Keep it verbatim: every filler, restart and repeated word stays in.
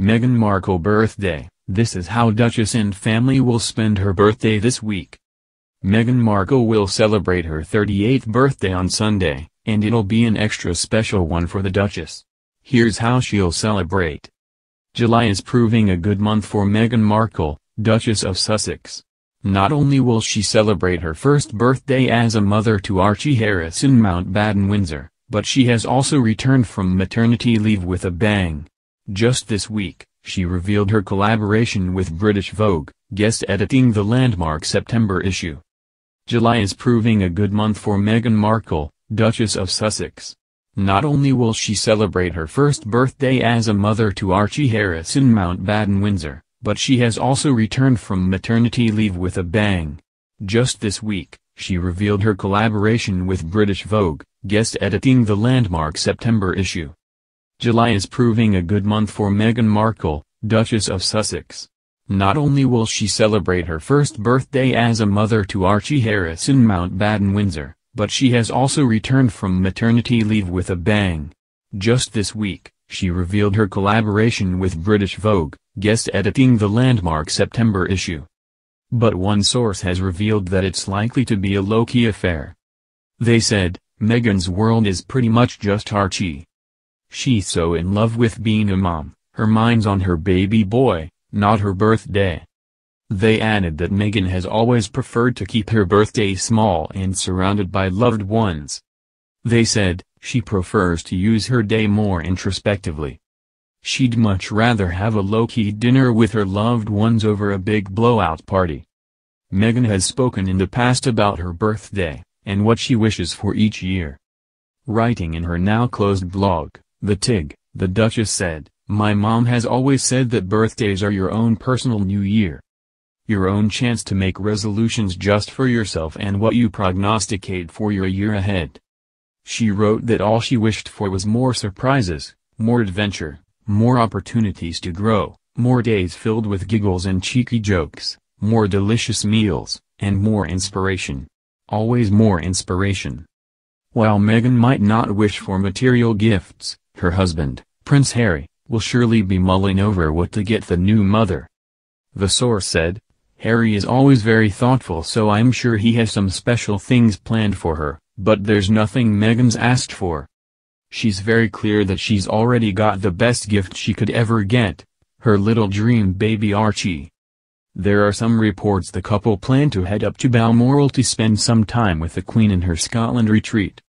Meghan Markle birthday, this is how Duchess and family will spend her birthday this week. Meghan Markle will celebrate her thirty-eighth birthday on Sunday, and it'll be an extra special one for the Duchess. Here's how she'll celebrate. July is proving a good month for Meghan Markle, Duchess of Sussex. Not only will she celebrate her first birthday as a mother to Archie Harrison Mountbatten Windsor, but she has also returned from maternity leave with a bang. Just this week, she revealed her collaboration with British Vogue, guest editing the landmark September issue. July is proving a good month for Meghan Markle, Duchess of Sussex. Not only will she celebrate her first birthday as a mother to Archie Harrison Mountbatten Windsor, but she has also returned from maternity leave with a bang. Just this week, she revealed her collaboration with British Vogue, guest editing the landmark September issue. July is proving a good month for Meghan Markle, Duchess of Sussex. Not only will she celebrate her first birthday as a mother to Archie Harrison Mountbatten Windsor, but she has also returned from maternity leave with a bang. Just this week, she revealed her collaboration with British Vogue, guest editing the landmark September issue. But one source has revealed that it's likely to be a low-key affair. They said, Meghan's world is pretty much just Archie. She's so in love with being a mom, her mind's on her baby boy, not her birthday. They added that Meghan has always preferred to keep her birthday small and surrounded by loved ones. They said, she prefers to use her day more introspectively. She'd much rather have a low-key dinner with her loved ones over a big blowout party. Meghan has spoken in the past about her birthday, and what she wishes for each year. Writing in her now-closed blog, The Tig, the Duchess said, "My mom has always said that birthdays are your own personal New Year. Your own chance to make resolutions just for yourself and what you prognosticate for your year ahead." She wrote that all she wished for was more surprises, more adventure, more opportunities to grow, more days filled with giggles and cheeky jokes, more delicious meals, and more inspiration. Always more inspiration. While Meghan might not wish for material gifts, her husband, Prince Harry, will surely be mulling over what to get the new mother. The source said, "Harry is always very thoughtful, so I'm sure he has some special things planned for her, but there's nothing Meghan's asked for. She's very clear that she's already got the best gift she could ever get, her little dream baby Archie." There are some reports the couple plan to head up to Balmoral to spend some time with the Queen in her Scotland retreat.